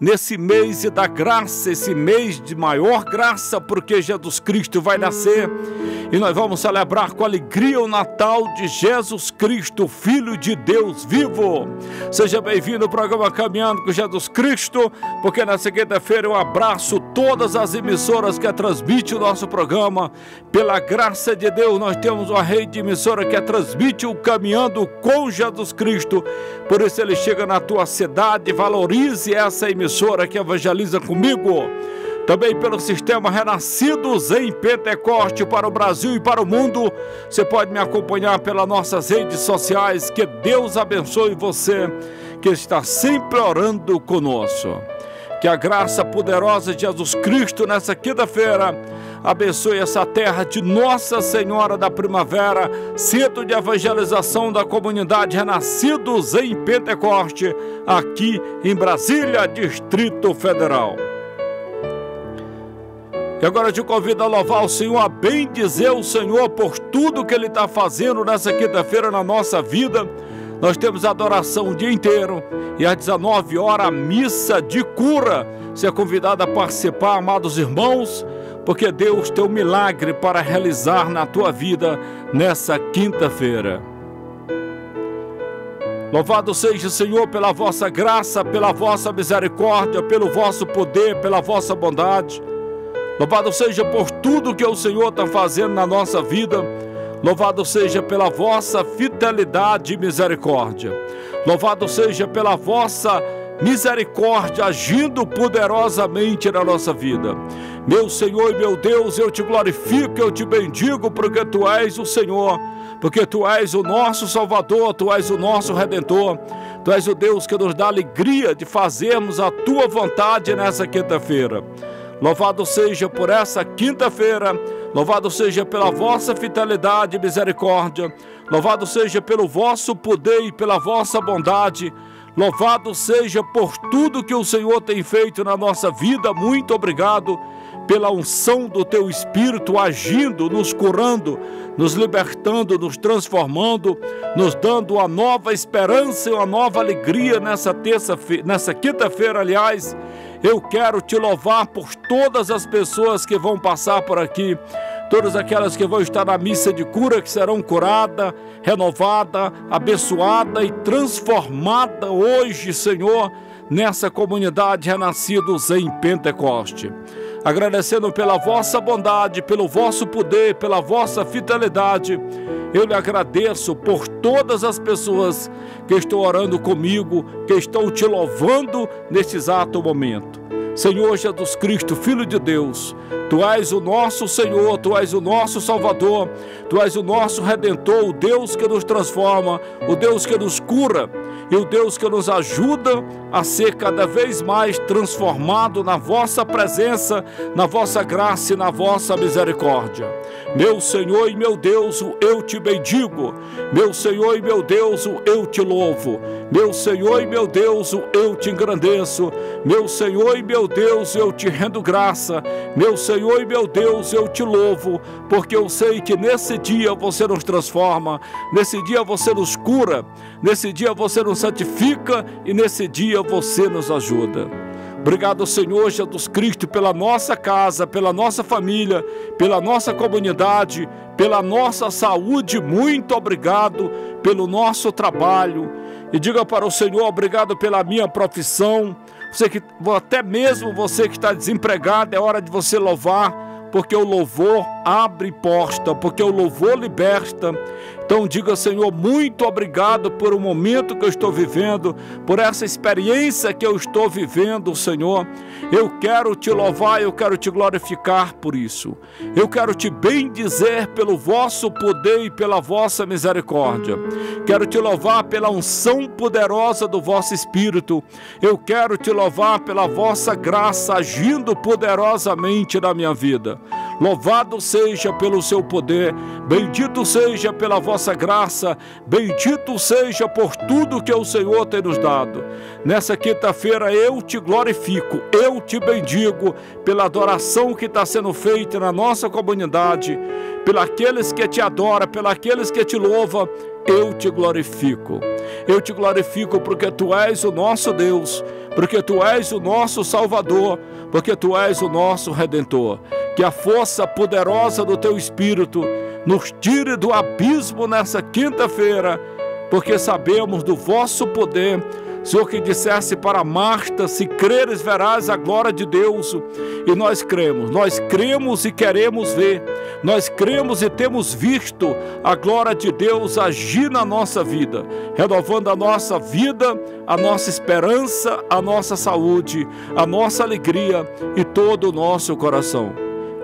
nesse mês da graça, esse mês de maior graça, porque Jesus Cristo vai nascer e nós vamos celebrar com alegria o Natal de Jesus Cristo, Filho de Deus vivo. Seja bem-vindo ao programa Caminhando com Jesus Cristo, porque nessa quinta-feira eu abraço todas as emissoras que transmitem o nosso programa. Pela graça de Deus, nós temos uma rede de emissora que transmite o Caminhando com Jesus Cristo. Por isso ele chega na tua cidade, valorize essa emissora que evangeliza comigo. Também pelo sistema Renascidos em Pentecostes para o Brasil e para o mundo. Você pode me acompanhar pelas nossas redes sociais. Que Deus abençoe você que está sempre orando conosco. Que a graça poderosa de Jesus Cristo nessa quinta-feira abençoe essa terra de Nossa Senhora da Primavera, centro de evangelização da comunidade Renascidos em Pentecoste, aqui em Brasília, Distrito Federal. E agora eu te convido a louvar o Senhor, a bendizer o Senhor por tudo que Ele está fazendo nessa quinta-feira na nossa vida. Nós temos adoração o dia inteiro e às 19 horas a missa de cura. Você é convidado a participar, amados irmãos, porque Deus tem um milagre para realizar na tua vida nessa quinta-feira. Louvado seja o Senhor pela vossa graça, pela vossa misericórdia, pelo vosso poder, pela vossa bondade. Louvado seja por tudo que o Senhor está fazendo na nossa vida. Louvado seja pela vossa fidelidade e misericórdia. Louvado seja pela vossa misericórdia agindo poderosamente na nossa vida. Meu Senhor e meu Deus, eu te glorifico, eu te bendigo, porque tu és o Senhor, porque tu és o nosso Salvador, tu és o nosso Redentor, tu és o Deus que nos dá alegria de fazermos a tua vontade nessa quinta-feira. Louvado seja por essa quinta-feira, louvado seja pela vossa fidelidade e misericórdia, louvado seja pelo vosso poder e pela vossa bondade, louvado seja por tudo que o Senhor tem feito na nossa vida. Muito obrigado pela unção do teu Espírito agindo, nos curando, nos libertando, nos transformando, nos dando uma nova esperança e uma nova alegria nessa quinta-feira, aliás. Eu quero te louvar por todas as pessoas que vão passar por aqui, todas aquelas que vão estar na missa de cura, que serão curada, renovada, abençoada e transformada hoje, Senhor, nessa comunidade Renascidos em Pentecoste. Agradecendo pela vossa bondade, pelo vosso poder, pela vossa fidelidade, eu lhe agradeço por todas as pessoas que estão orando comigo, que estão te louvando neste exato momento. Senhor Jesus Cristo, Filho de Deus, tu és o nosso Senhor, tu és o nosso Salvador, tu és o nosso Redentor, o Deus que nos transforma, o Deus que nos cura e o Deus que nos ajuda a ser cada vez mais transformado na vossa presença, na vossa graça e na vossa misericórdia. Meu Senhor e meu Deus, eu te bendigo. Meu Senhor e meu Deus, eu te louvo. Meu Senhor e meu Deus, eu te engrandeço. Meu Senhor e meu Deus, eu te rendo graça. Meu Senhor e meu Deus, eu te louvo, porque eu sei que nesse dia você nos transforma, nesse dia você nos cura, nesse dia você nos santifica e nesse dia você nos ajuda. Obrigado, Senhor Jesus Cristo, pela nossa casa, pela nossa família, pela nossa comunidade, pela nossa saúde. Muito obrigado pelo nosso trabalho. E diga para o Senhor, obrigado pela minha profissão. Até mesmo você que está desempregado, é hora de você louvar, porque o louvor abre porta, porque o louvor liberta. Então diga, Senhor, muito obrigado por o momento que eu estou vivendo, por essa experiência que eu estou vivendo, Senhor. Eu quero te louvar, eu quero te glorificar por isso. Eu quero te bendizer pelo vosso poder e pela vossa misericórdia. Quero te louvar pela unção poderosa do vosso Espírito. Eu quero te louvar pela vossa graça agindo poderosamente na minha vida. Louvado seja pelo seu poder, bendito seja pela vossa graça, bendito seja por tudo que o Senhor tem nos dado. Nessa quinta-feira eu te glorifico, eu te bendigo pela adoração que está sendo feita na nossa comunidade, pelos aqueles que te adoram, pelos aqueles que te louvam. Eu te glorifico porque tu és o nosso Deus, porque Tu és o nosso Salvador, porque Tu és o nosso Redentor. Que a força poderosa do Teu Espírito nos tire do abismo nessa quinta-feira, porque sabemos do vosso poder, Senhor, que dissesse para Marta: se creres, verás a glória de Deus. E nós cremos e queremos ver, nós cremos e temos visto a glória de Deus agir na nossa vida, renovando a nossa vida, a nossa esperança, a nossa saúde, a nossa alegria e todo o nosso coração.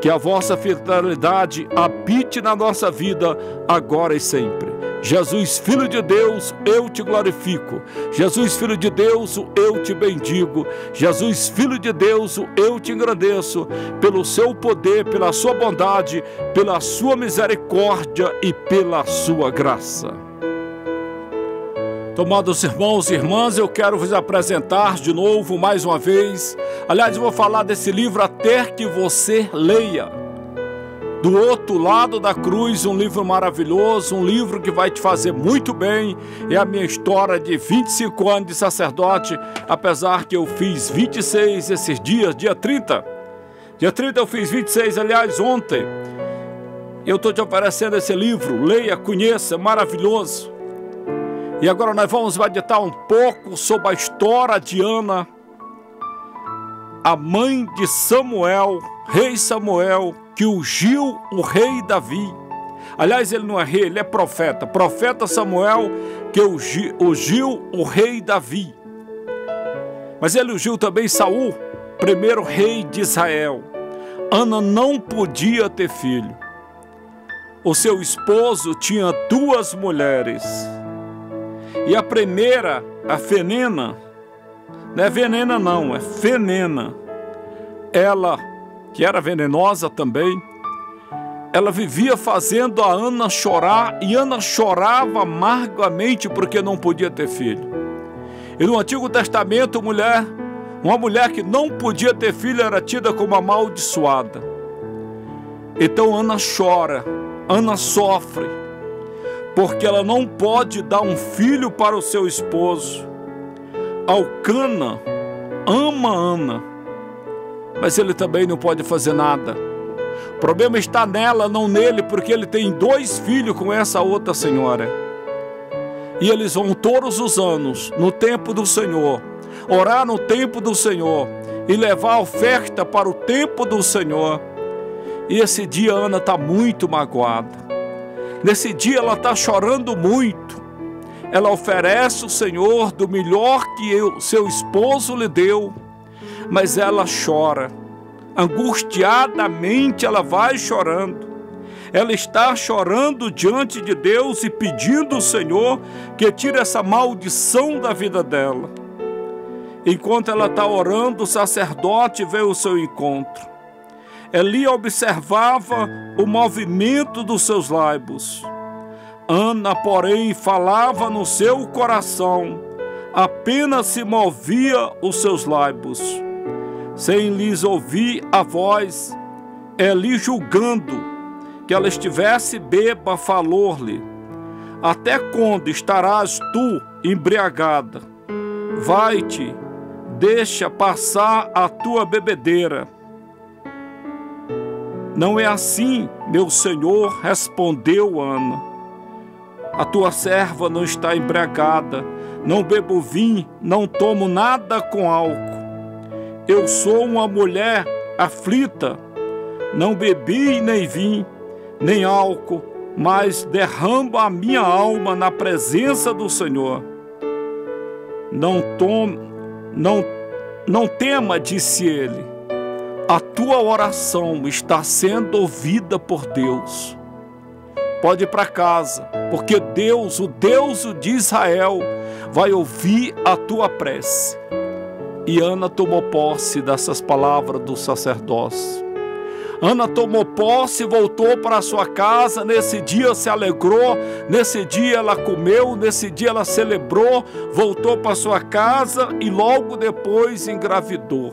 Que a vossa fidelidade habite na nossa vida, agora e sempre. Jesus, Filho de Deus, eu te glorifico. Jesus, Filho de Deus, eu te bendigo. Jesus, Filho de Deus, eu te engrandeço pelo seu poder, pela sua bondade, pela sua misericórdia e pela sua graça. Tomados irmãos e irmãs, eu quero vos apresentar de novo, mais uma vez. Aliás, eu vou falar desse livro até que você leia. Do Outro Lado da Cruz, um livro maravilhoso, um livro que vai te fazer muito bem. É a minha história de 25 anos de sacerdote, apesar que eu fiz 26 esses dias, dia 30. Dia 30 eu fiz 26, aliás, ontem. Eu estou te oferecendo esse livro, leia, conheça, maravilhoso. E agora nós vamos meditar um pouco sobre a história de Ana, a mãe de Samuel, rei Samuel, que ungiu o rei Davi. Aliás, ele não é rei, ele é profeta. Profeta Samuel, que ungiu o rei Davi. Mas ele ungiu também Saúl, primeiro rei de Israel. Ana não podia ter filho. O seu esposo tinha duas mulheres. E a primeira, a Fenena, não é Venena não, é Fenena. Ela, que era venenosa também, ela vivia fazendo a Ana chorar, e Ana chorava amargamente porque não podia ter filho. E no Antigo Testamento, uma mulher que não podia ter filho era tida como amaldiçoada. Então Ana chora, Ana sofre, porque ela não pode dar um filho para o seu esposo. Elcana ama Ana, mas ele também não pode fazer nada. O problema está nela, não nele, porque ele tem dois filhos com essa outra senhora. E eles vão todos os anos, no tempo do Senhor, orar no tempo do Senhor e levar a oferta para o tempo do Senhor. E esse dia Ana está muito magoada. Nesse dia ela está chorando muito. Ela oferece ao Senhor do melhor que o seu esposo lhe deu, mas ela chora, angustiadamente ela vai chorando. Ela está chorando diante de Deus e pedindo ao Senhor que tire essa maldição da vida dela. Enquanto ela está orando, o sacerdote veio ao seu encontro. Eli observava o movimento dos seus lábios. Ana, porém, falava no seu coração, apenas se movia os seus lábios. Sem lhes ouvir a voz, Eli, julgando que ela estivesse bêbada, falou-lhe: até quando estarás tu embriagada? Vai-te, deixa passar a tua bebedeira. Não é assim, meu senhor, respondeu Ana. A tua serva não está embriagada, não bebo vinho, não tomo nada com álcool. Eu sou uma mulher aflita, não bebi nem vinho, nem álcool, mas derramo a minha alma na presença do Senhor. Não tema, disse ele, a tua oração está sendo ouvida por Deus. Pode ir para casa, porque Deus, o Deus de Israel, vai ouvir a tua prece. E Ana tomou posse dessas palavras do sacerdócio. Ana tomou posse, voltou para sua casa, nesse dia se alegrou, nesse dia ela comeu, nesse dia ela celebrou, voltou para sua casa e logo depois engravidou.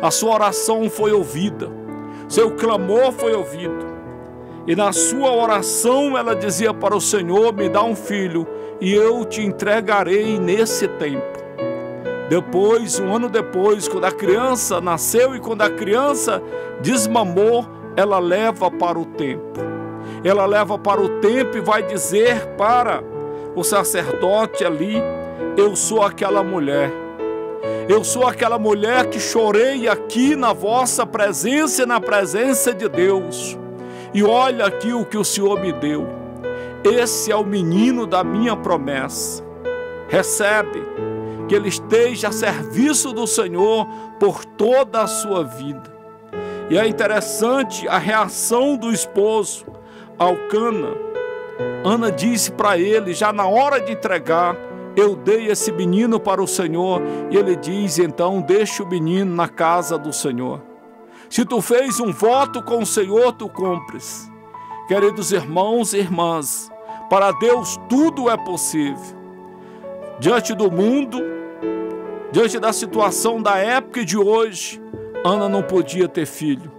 A sua oração foi ouvida, seu clamor foi ouvido. E na sua oração ela dizia para o Senhor: me dá um filho e eu te entregarei nesse tempo. Depois, um ano depois, quando a criança nasceu e quando a criança desmamou, ela leva para o templo. Ela leva para o templo e vai dizer para o sacerdote ali: eu sou aquela mulher. Eu sou aquela mulher que chorei aqui na vossa presença e na presença de Deus. E olha aqui o que o Senhor me deu. Esse é o menino da minha promessa. Recebe, que ele esteja a serviço do Senhor por toda a sua vida. E é interessante a reação do esposo, Elcana. Ana disse para ele, já na hora de entregar: eu dei esse menino para o Senhor. E ele diz: então deixa o menino na casa do Senhor. Se tu fez um voto com o Senhor, tu cumpres. Queridos irmãos e irmãs, para Deus tudo é possível. Diante do mundo, diante da situação da época e de hoje, Ana não podia ter filho.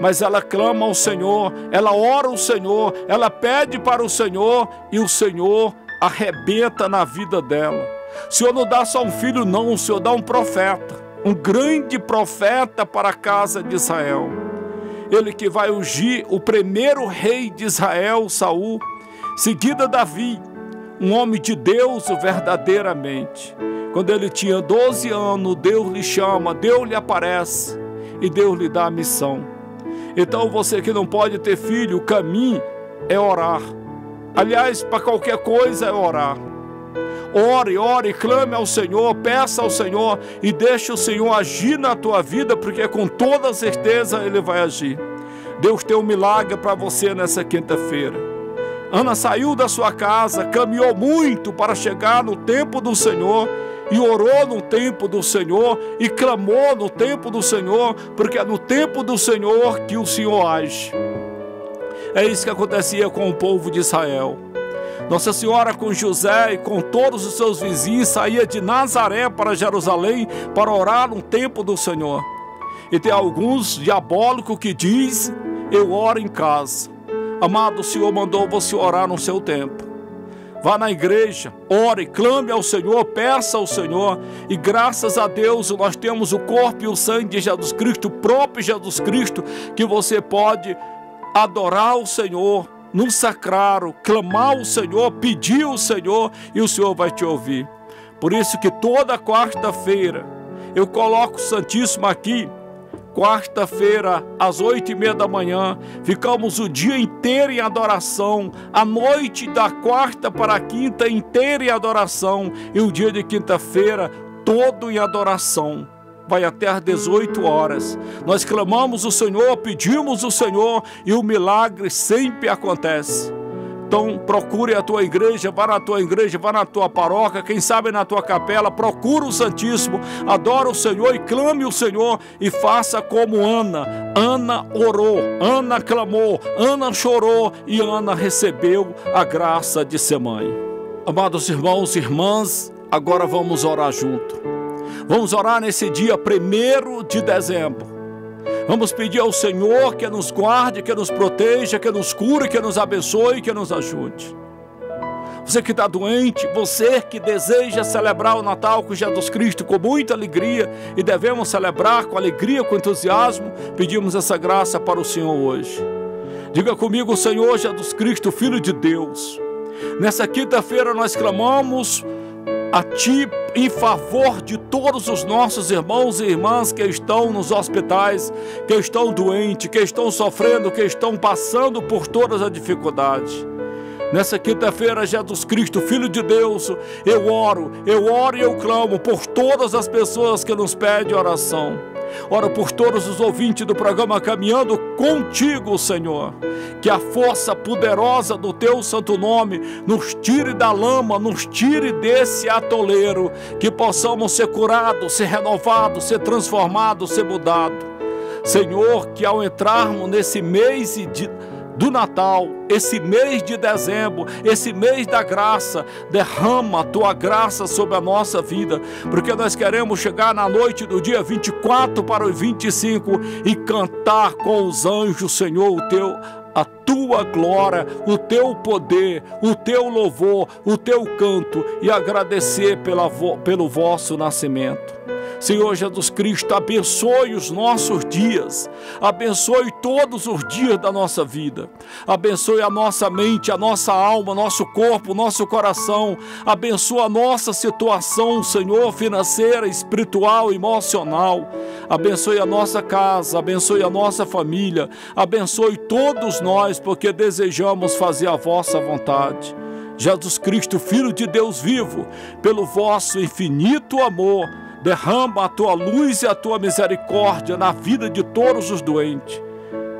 Mas ela clama ao Senhor, ela ora ao Senhor, ela pede para o Senhor e o Senhor arrebenta na vida dela. O Senhor não dá só um filho, não. O Senhor dá um profeta, um grande profeta para a casa de Israel. Ele que vai ungir o primeiro rei de Israel, Saúl, seguida Davi, um homem de Deus verdadeiramente. Quando ele tinha 12 anos, Deus lhe chama, Deus lhe aparece e Deus lhe dá a missão. Então você que não pode ter filho, o caminho é orar. Aliás, para qualquer coisa é orar. Ore, ore, clame ao Senhor, peça ao Senhor e deixe o Senhor agir na tua vida, porque com toda certeza Ele vai agir. Deus tem um milagre para você nessa quinta-feira. Ana saiu da sua casa, caminhou muito para chegar no tempo do Senhor e orou no tempo do Senhor e clamou no tempo do Senhor, porque é no tempo do Senhor que o Senhor age. É isso que acontecia com o povo de Israel. Nossa Senhora com José e com todos os seus vizinhos saía de Nazaré para Jerusalém para orar no tempo do Senhor. E tem alguns diabólicos que dizem: eu oro em casa. Amado, o Senhor mandou você orar no seu tempo. Vá na igreja, ore, clame ao Senhor, peça ao Senhor. E graças a Deus nós temos o corpo e o sangue de Jesus Cristo, o próprio Jesus Cristo, que você pode adorar o Senhor no sacrário, clamar o Senhor, pedir ao Senhor e o Senhor vai te ouvir. Por isso que toda quarta-feira eu coloco o Santíssimo aqui. Quarta-feira, às 8h30 da manhã, ficamos o dia inteiro em adoração. A noite da quarta para a quinta inteira em adoração. E o dia de quinta-feira, todo em adoração. Vai até às 18 horas. Nós clamamos o Senhor, pedimos o Senhor e o milagre sempre acontece. Então procure a tua igreja, vá na tua igreja, vá na tua paróquia, quem sabe na tua capela, procura o Santíssimo, adora o Senhor e clame o Senhor e faça como Ana. Ana orou, Ana clamou, Ana chorou e Ana recebeu a graça de ser mãe. Amados irmãos e irmãs, agora vamos orar junto. Vamos orar nesse dia 1º de dezembro. Vamos pedir ao Senhor que nos guarde, que nos proteja, que nos cure, que nos abençoe, que nos ajude. Você que está doente, você que deseja celebrar o Natal com Jesus Cristo com muita alegria, e devemos celebrar com alegria, com entusiasmo, pedimos essa graça para o Senhor hoje. Diga comigo: Senhor Jesus Cristo, Filho de Deus, nessa quinta-feira nós clamamos a Ti em favor de todos os nossos irmãos e irmãs que estão nos hospitais, que estão doentes, que estão sofrendo, que estão passando por todas as dificuldades. Nessa quinta-feira, Jesus Cristo, Filho de Deus, eu oro e eu clamo por todas as pessoas que nos pedem oração. Oro por todos os ouvintes do programa Caminhando Contigo, Senhor. Que a força poderosa do Teu santo nome nos tire da lama, nos tire desse atoleiro. Que possamos ser curados, ser renovados, ser transformados, ser mudados. Senhor, que ao entrarmos nesse mês do Natal, esse mês de dezembro, esse mês da graça, derrama a Tua graça sobre a nossa vida, porque nós queremos chegar na noite do dia 24 para o 25 e cantar com os anjos, Senhor, o Teu a tua glória, o teu poder, o teu louvor, o teu canto e agradecer pelo vosso nascimento. Senhor Jesus Cristo, abençoe os nossos dias, abençoe todos os dias da nossa vida, abençoe a nossa mente, a nossa alma, nosso corpo, nosso coração, abençoe a nossa situação, Senhor, financeira, espiritual, emocional, abençoe a nossa casa, abençoe a nossa família, abençoe todos nós, porque desejamos fazer a vossa vontade. Jesus Cristo, Filho de Deus vivo, pelo vosso infinito amor, derrama a tua luz e a tua misericórdia na vida de todos os doentes.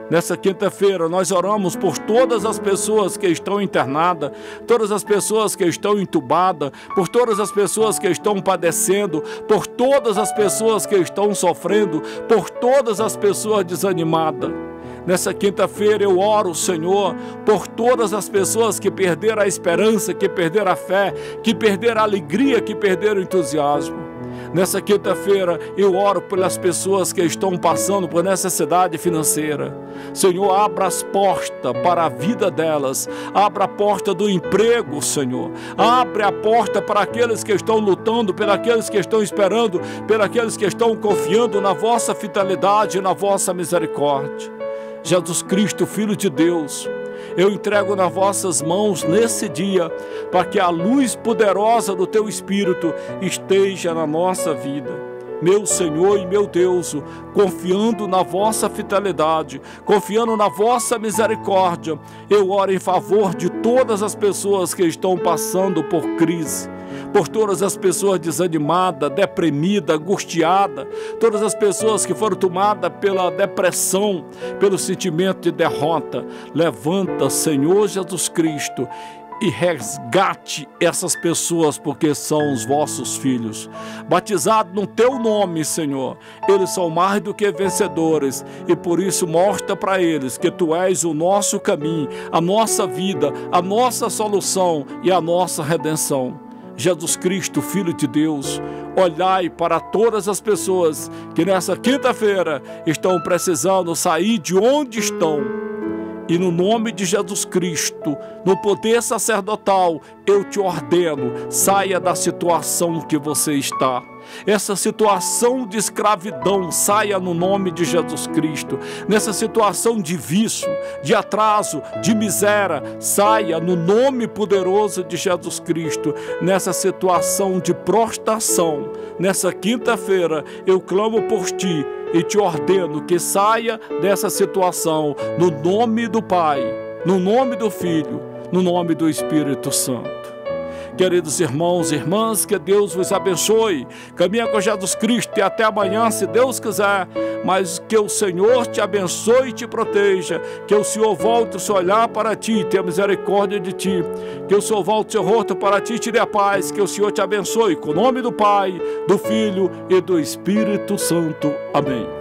Nessa quinta-feira nós oramos por todas as pessoas que estão internadas, todas as pessoas que estão entubadas, por todas as pessoas que estão padecendo, por todas as pessoas que estão sofrendo, por todas as pessoas desanimadas. Nessa quinta-feira eu oro, Senhor, por todas as pessoas que perderam a esperança, que perderam a fé, que perderam a alegria, que perderam o entusiasmo. Nessa quinta-feira eu oro pelas pessoas que estão passando por necessidade financeira. Senhor, abra as portas para a vida delas, abra a porta do emprego, Senhor, abre a porta para aqueles que estão lutando, para aqueles que estão esperando, para aqueles que estão confiando na vossa fidelidade e na vossa misericórdia. Jesus Cristo, Filho de Deus, eu entrego nas vossas mãos nesse dia, para que a luz poderosa do teu Espírito esteja na nossa vida. Meu Senhor e meu Deus, confiando na vossa fidelidade, confiando na vossa misericórdia, eu oro em favor de todas as pessoas que estão passando por crise, por todas as pessoas desanimadas, deprimidas, angustiadas, todas as pessoas que foram tomadas pela depressão, pelo sentimento de derrota. Levanta, Senhor Jesus Cristo, e resgate essas pessoas, porque são os vossos filhos. Batizados no teu nome, Senhor, eles são mais do que vencedores, e por isso mostra para eles que tu és o nosso caminho, a nossa vida, a nossa solução e a nossa redenção. Jesus Cristo, Filho de Deus, olhai para todas as pessoas que nessa quinta-feira estão precisando sair de onde estão. E no nome de Jesus Cristo, no poder sacerdotal, eu te ordeno, saia da situação que você está. Essa situação de escravidão, saia no nome de Jesus Cristo. Nessa situação de vício, de atraso, de miséria, saia no nome poderoso de Jesus Cristo. Nessa situação de prostração, nessa quinta-feira, eu clamo por ti e te ordeno que saia dessa situação no nome do Pai, no nome do Filho, no nome do Espírito Santo. Queridos irmãos e irmãs, que Deus vos abençoe. Caminha com Jesus Cristo e até amanhã, se Deus quiser. Mas que o Senhor te abençoe e te proteja. Que o Senhor volte o seu olhar para ti e tenha misericórdia de ti. Que o Senhor volte o seu rosto para ti e te dê a paz. Que o Senhor te abençoe. Com o nome do Pai, do Filho e do Espírito Santo. Amém.